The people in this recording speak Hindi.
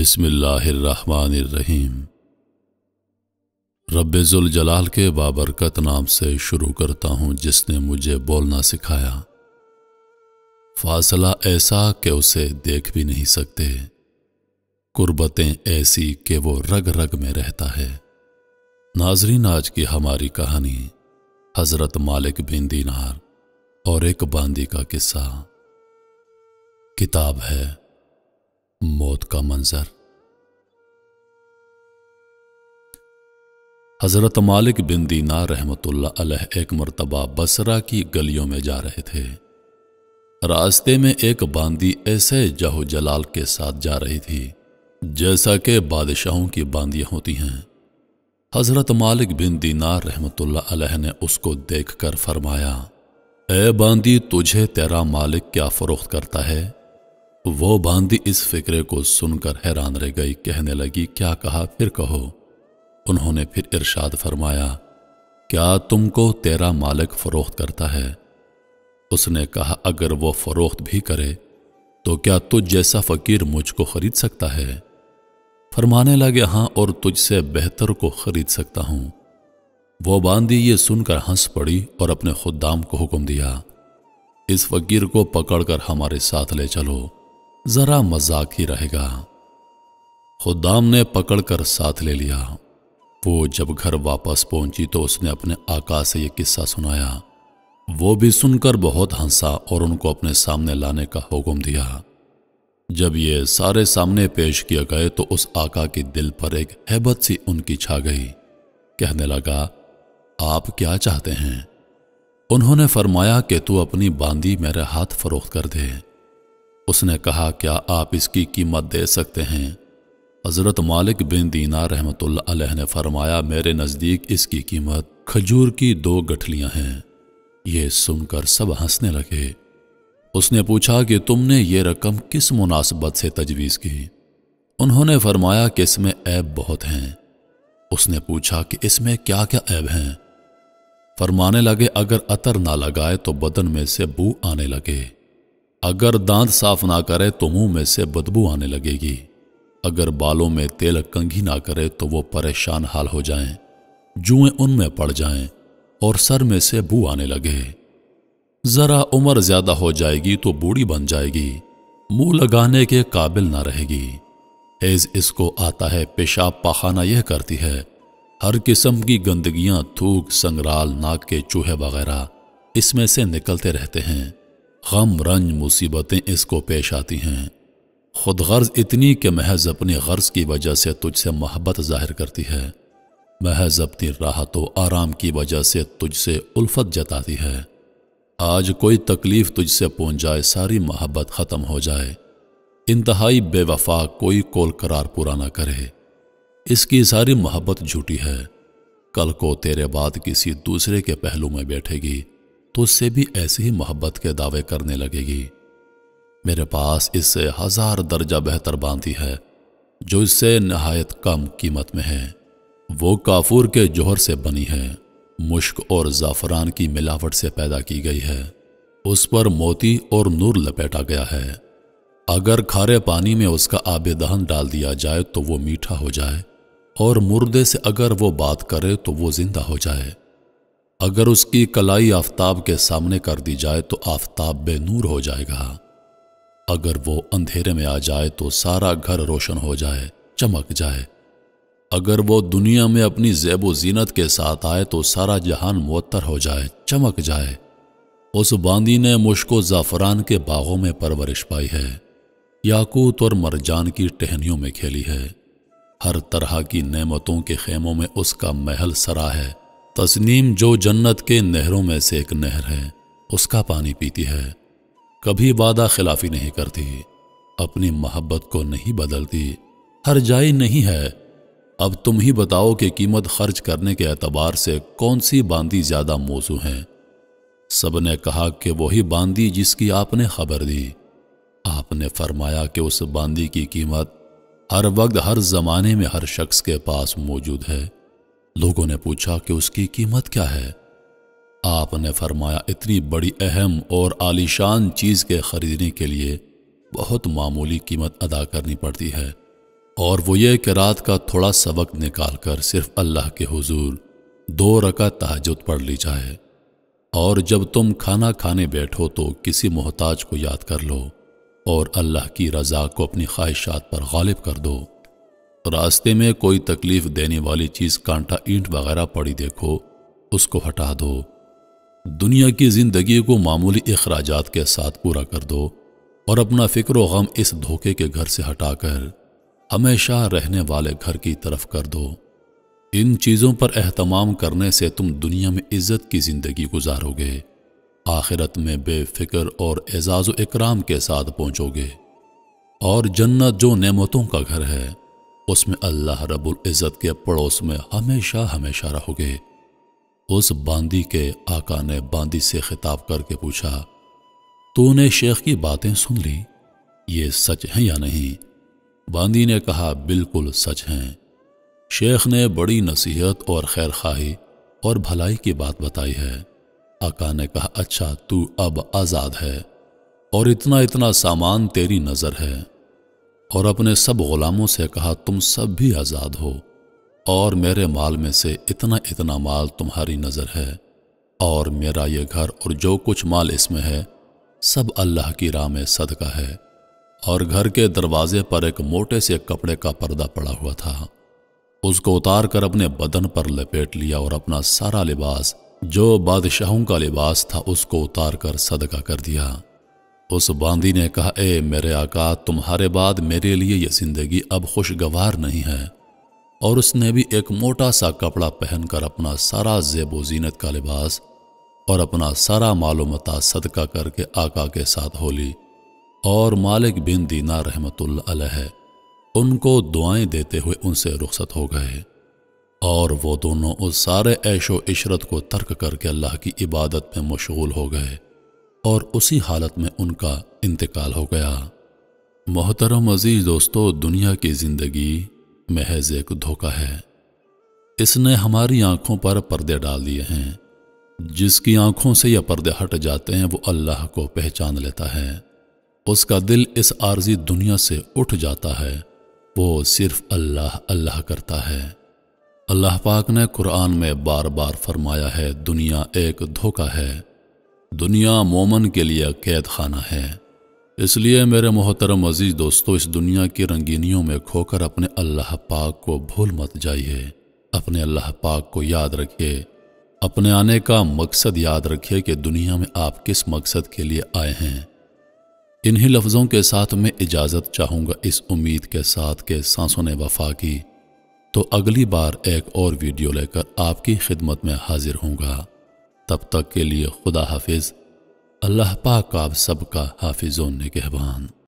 बिस्मिल्लाहिर्रहमानिर्रहीम। रब्बिजुल जलाल के बाबरकत नाम से शुरू करता हूँ जिसने मुझे बोलना सिखाया। फासला ऐसा कि उसे देख भी नहीं सकते, कुर्बतें ऐसी कि वो रग रग में रहता है। नाजरीन, आज की हमारी कहानी हजरत मालिक बिन दीनार और एक बांदी का किस्सा। किताब है मौत का मंजर। हजरत मालिक बिन दीनार रहमतुल्लाह अलैह एक मरतबा बसरा की गलियों में जा रहे थे। रास्ते में एक बांदी ऐसे जहो जलाल के साथ जा रही थी जैसा कि बादशाहों की बांदियां होती हैं। हजरत मालिक बिन दीनार रहमतुल्लाह अलैह ने उसको देखकर फरमाया, ए बांदी, तुझे तेरा मालिक क्या फरोख्त करता है? वो बांदी इस फिक्रे को सुनकर हैरान रह गई, कहने लगी, क्या कहा फिर कहो। उन्होंने फिर इरशाद फरमाया, क्या तुमको तेरा मालिक फरोख्त करता है? उसने कहा, अगर वो फरोख्त भी करे तो क्या तुझ जैसा फकीर मुझको खरीद सकता है? फरमाने लगे, हाँ, और तुझसे बेहतर को खरीद सकता हूँ। वो बांदी ये सुनकर हंस पड़ी और अपने खुद्दाम को हुक्म दिया, इस फकीर को पकड़कर हमारे साथ ले चलो, जरा मजाक ही रहेगा। खुद्दाम ने पकड़कर साथ ले लिया। वो जब घर वापस पहुंची तो उसने अपने आका से यह किस्सा सुनाया। वो भी सुनकर बहुत हंसा और उनको अपने सामने लाने का हुक्म दिया। जब ये सारे सामने पेश किए गए तो उस आका के दिल पर एक हैबत सी उनकी छा गई। कहने लगा, आप क्या चाहते हैं? उन्होंने फरमाया कि तू अपनी बांदी मेरे हाथ फरोख्त कर दे। उसने कहा, क्या आप इसकी कीमत दे सकते हैं? हज़रत मालिक बिन दीनार रहमतुल्लाह अलैह ने फरमाया, मेरे नज़दीक इसकी कीमत खजूर की 2 गठलियां हैं। ये सुनकर सब हंसने लगे। उसने पूछा कि तुमने ये रकम किस मुनासबत से तजवीज़ की? उन्होंने फरमाया कि इसमें ऐब बहुत हैं। उसने पूछा कि इसमें क्या क्या ऐब हैं? फरमाने लगे, अगर अतर ना लगाए तो बदन में से बू आने लगे, अगर दांत साफ ना करे तो मुँह में से बदबू आने लगेगी, अगर बालों में तेल कंघी ना करे तो वो परेशान हाल हो जाएं, जुएं उनमें पड़ जाएं और सर में से बू आने लगे, जरा उम्र ज्यादा हो जाएगी तो बूढ़ी बन जाएगी, मुंह लगाने के काबिल ना रहेगी, हैज इसको आता है, पेशाब पाखाना यह करती है, हर किस्म की गंदगियां, थूक, संगराल, नाक के चूहे वगैरह इसमें से निकलते रहते हैं, गम, रंज, मुसीबतें इसको पेश आती हैं, खुद गर्ज इतनी कि महज अपनी गर्ज की वजह से तुझसे मोहब्बत जाहिर करती है, महज अपनी राहत व आराम की वजह से तुझसे उल्फत जताती है, आज कोई तकलीफ तुझसे पहुँच जाए सारी मोहब्बत ख़त्म हो जाए, इंतहाई बेवफा, कोई कौल करार पूरा ना करे, इसकी सारी मोहब्बत झूठी है, कल को तेरे बाद किसी दूसरे के पहलू में बैठेगी तो उससे भी ऐसी ही मोहब्बत के दावे करने लगेगी। मेरे पास इससे 1000 दर्जा बेहतर बांदी है जो इससे नहायत कम कीमत में है। वो काफूर के जोहर से बनी है, मुश्क और ज़ाफ़रान की मिलावट से पैदा की गई है, उस पर मोती और नूर लपेटा गया है, अगर खारे पानी में उसका आबे दहन डाल दिया जाए तो वो मीठा हो जाए, और मुर्दे से अगर वो बात करे तो वो जिंदा हो जाए, अगर उसकी कलाई आफ़ताब के सामने कर दी जाए तो आफ़ताब बेनूर हो जाएगा, अगर वो अंधेरे में आ जाए तो सारा घर रोशन हो जाए, चमक जाए, अगर वो दुनिया में अपनी ज़ेबो ज़ीनत के साथ आए तो सारा जहान मुअत्तर हो जाए, चमक जाए। उस बांदी ने मुश्को ज़ाफ़रान के बागों में परवरिश पाई है, याकूत और मरजान की टहनियों में खेली है, हर तरह की नेमतों के खेमों में उसका महल सरा है, तस्नीम जो जन्नत के नहरों में से एक नहर है उसका पानी पीती है, कभी वादा खिलाफी नहीं करती, अपनी मोहब्बत को नहीं बदलती, हर जाई नहीं है। अब तुम ही बताओ कि कीमत खर्च करने के एतबार से कौन सी बांदी ज़्यादा मौजू है? सब ने कहा कि वही बांदी जिसकी आपने खबर दी। आपने फरमाया कि उस बांदी की कीमत हर वक्त, हर ज़माने में, हर शख्स के पास मौजूद है। लोगों ने पूछा कि उसकी कीमत क्या है? आपने फरमाया, इतनी बड़ी अहम और आलीशान चीज़ के खरीदने के लिए बहुत मामूली कीमत अदा करनी पड़ती है और वो ये कि रात का थोड़ा सा वक्त निकाल कर सिर्फ अल्लाह के हुजूर 2 रकात तहज्जुद पढ़ ली जाए। और जब तुम खाना खाने बैठो तो किसी मोहताज को याद कर लो और अल्लाह की रज़ा को अपनी ख्वाहिशात पर गालिब कर दो। रास्ते में कोई तकलीफ़ देने वाली चीज़, कांटा, ईंट वगैरह पड़ी देखो, उसको हटा दो। दुनिया की ज़िंदगी को मामूली इखराजात के साथ पूरा कर दो और अपना फ़िक्र व गम इस धोखे के घर से हटाकर हमेशा रहने वाले घर की तरफ कर दो। इन चीज़ों पर एहतमाम करने से तुम दुनिया में इज़्ज़त की ज़िंदगी गुजारोगे, आखिरत में बेफिक्र और एजाज़ व इकराम के साथ पहुँचोगे। और जन्नत जो नेमतों का घर है, उसमें अल्लाह रब्बुल इज़्ज़त के पड़ोस में हमेशा हमेशा रहोगे। उस बांदी के आका ने बांदी से खिताब करके पूछा, तूने शेख की बातें सुन ली, ये सच हैं या नहीं? बांदी ने कहा, बिल्कुल सच हैं। शेख ने बड़ी नसीहत और खैर खाही और भलाई की बात बताई है। आका ने कहा, अच्छा तू अब आज़ाद है और इतना इतना सामान तेरी नज़र है। और अपने सब ग़ुलामों से कहा, तुम सब भी आज़ाद हो और मेरे माल में से इतना इतना माल तुम्हारी नज़र है और मेरा ये घर और जो कुछ माल इसमें है सब अल्लाह की राह में सदका है। और घर के दरवाजे पर एक मोटे से कपड़े का पर्दा पड़ा हुआ था, उसको उतार कर अपने बदन पर लपेट लिया और अपना सारा लिबास जो बादशाहों का लिबास था उसको उतार कर सदका कर दिया। उस बांदी ने कहा, ए मेरे आका, तुम्हारे बाद मेरे लिए यह ज़िंदगी अब खुशगवार नहीं है। और उसने भी एक मोटा सा कपड़ा पहनकर अपना सारा ज़ेबो ज़ीनत का लिबास और अपना सारा मालूमता सदका करके आका के साथ हो ली। और मालिक बिन दीनार रहमतुल्लाह अलैह उनको दुआएं देते हुए उनसे रुखसत हो गए। और वो दोनों उस सारे ऐशो इशरत को तर्क करके अल्लाह की इबादत में मशगूल हो गए और उसी हालत में उनका इंतकाल हो गया। मोहतरम अजीज़ दोस्तों, दुनिया की ज़िंदगी महज एक धोखा है। इसने हमारी आँखों पर पर्दे डाल दिए हैं। जिसकी आँखों से ये पर्दे हट जाते हैं वो अल्लाह को पहचान लेता है। उसका दिल इस आर्जी दुनिया से उठ जाता है, वो सिर्फ़ अल्लाह अल्लाह करता है। अल्लाह पाक ने कुरान में बार बार फरमाया है, दुनिया एक धोखा है, दुनिया मोमन के लिए कैद खाना है। इसलिए मेरे मोहतरम अजीज़ दोस्तों, इस दुनिया की रंगीनियों में खोकर अपने अल्लाह पाक को भूल मत जाइए। अपने अल्लाह पाक को याद रखिए, अपने आने का मकसद याद रखिए कि दुनिया में आप किस मकसद के लिए आए हैं। इन्हीं लफ्ज़ों के साथ मैं इजाज़त चाहूँगा, इस उम्मीद के साथ के सांसों ने वफा की। तो अगली बार एक और वीडियो लेकर आपकी खिदमत में हाजिर होऊंगा। तब तक के लिए खुदा हाफिज़। अल्लाह पाक आप सबका हाफिज़ और निगहबान।